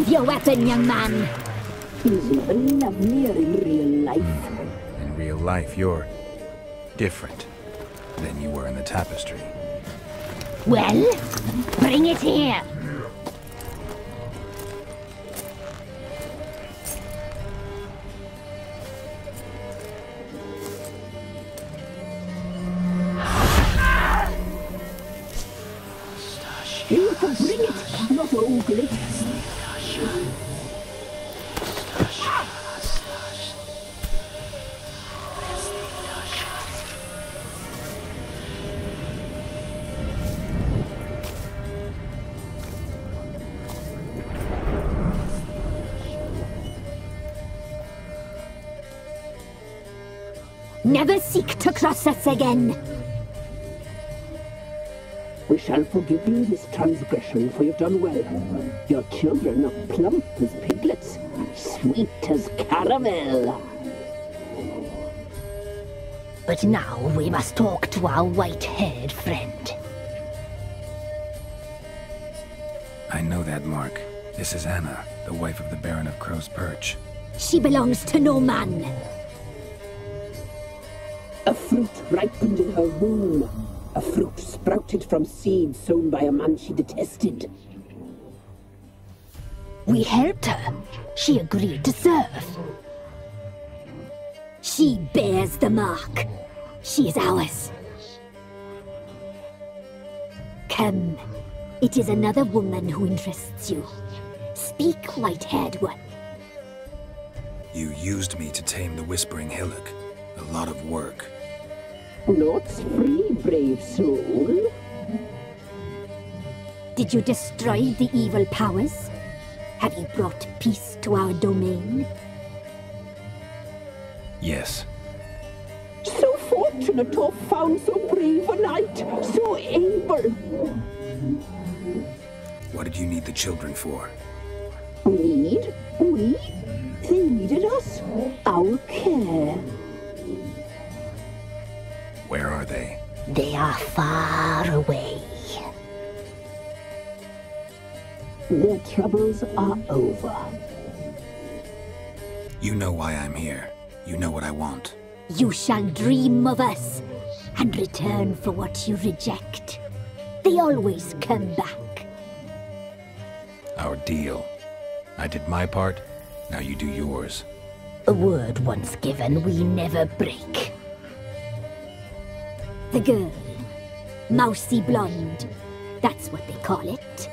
Sheathe your weapon, young man. Lovelier in real life. In real life, you're different than you were in the tapestry. Well, bring it here. Never seek to cross us again. We shall forgive you this transgression, for you've done well. Your children are plump as piglets, sweet as caramel. But now we must talk to our white-haired friend. I know that, Mark. This is Anna, the wife of the Baron of Crow's Perch. She belongs to no man. A fruit ripened in her womb. A fruit sprouted from seed sown by a man she detested. We helped her. She agreed to serve. She bears the mark. She is ours. Come. It is another woman who interests you. Speak, white-haired one. You used me to tame the Whispering Hillock. A lot of work. Nought's free, brave soul. Did you destroy the evil powers? Have you brought peace to our domain? Yes. So fortunate to have found so brave a knight, so able. What did you need the children for? Need? We? They needed us. Our care. Where are they? They are far away. Their troubles are over. You know why I'm here. You know what I want. You shall dream of us and return for what you reject. They always come back. Our deal. I did my part, now you do yours. A word once given, we never break. The girl, mousy blonde, that's what they call it.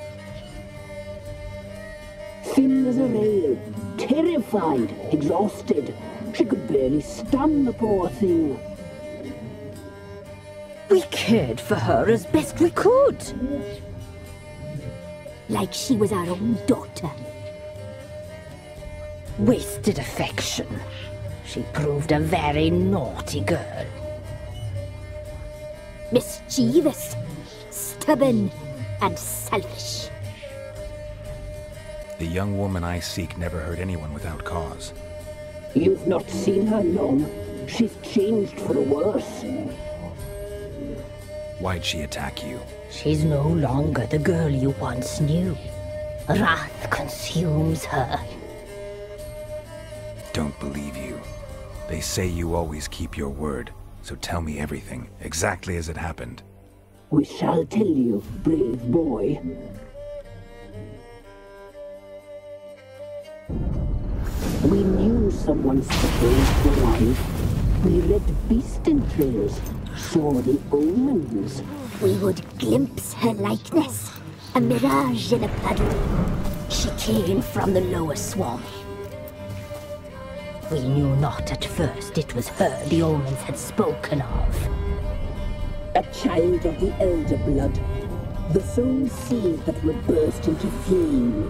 Thin as a rail, terrified, exhausted. She could barely stand the poor thing. We cared for her as best we could. Like she was our own daughter. Wasted affection. She proved a very naughty girl. Mischievous, stubborn, and selfish. The young woman I seek never hurt anyone without cause. You've not seen her long. She's changed for the worse. Why'd she attack you? She's no longer the girl you once knew. Wrath consumes her. Don't believe you. They say you always keep your word. So tell me everything, exactly as it happened. We shall tell you, brave boy. We knew someone special was alive. We read beast entrails, saw the omens. We would glimpse her likeness, a mirage in a puddle. She came from the lower swamp. We knew not at first it was her the omens had spoken of. A child of the Elder Blood, the soul seed that would burst into flame.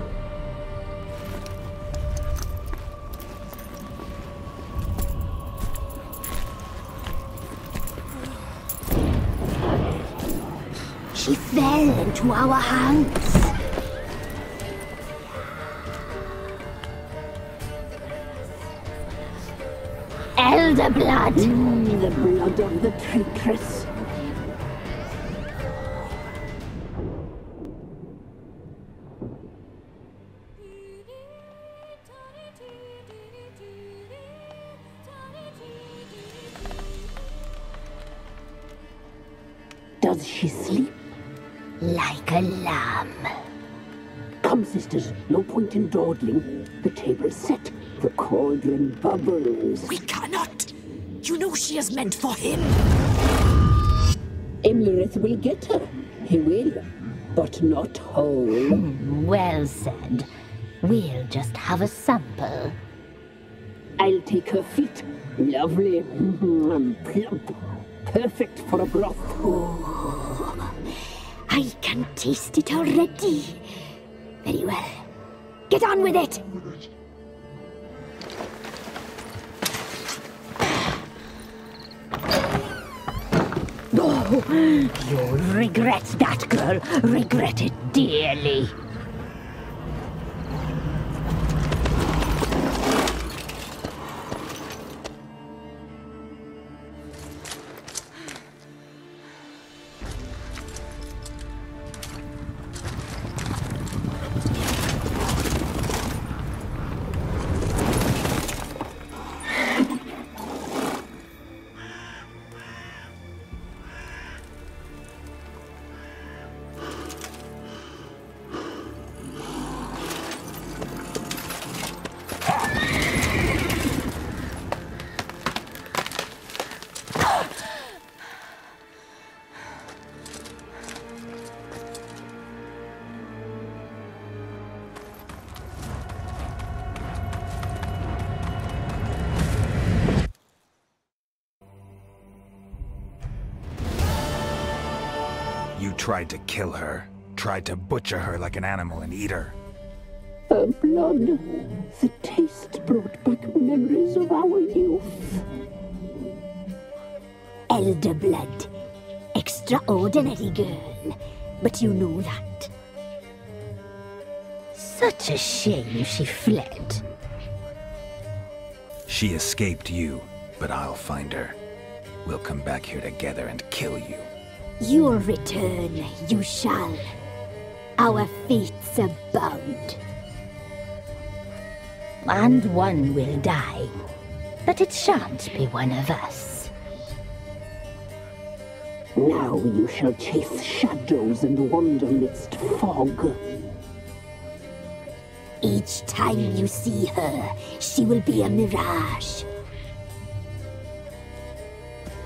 She fell into our hands. Elder Blood! The blood of the traitress. does she sleep? Like a lamb. Come, sisters, no point in dawdling. The table's set, the cauldron bubbles. We cannot. You know she is meant for him. Emlyrith will get her. He will, but not whole. Well said. We'll just have a sample. I'll take her feet. Lovely. Plump. Perfect for a broth. Oh, I can taste it already. Very well. Get on with it. Oh, you'll regret that, girl. Regret it dearly. Tried to kill her, tried to butcher her like an animal and eat her. Her blood, the taste brought back memories of our youth. Elder Blood, extraordinary girl, but you know that. Such a shame she fled. She escaped you, but I'll find her. We'll come back here together and kill you. Your return, you shall. Our fates abound. And one will die, but it shan't be one of us. Now you shall chase shadows and wander midst fog. Each time you see her, she will be a mirage.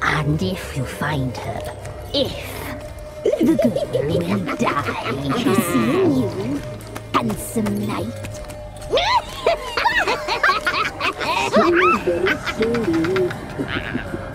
And if you find her, the girl will die. Have you seen you, handsome knight? So very silly.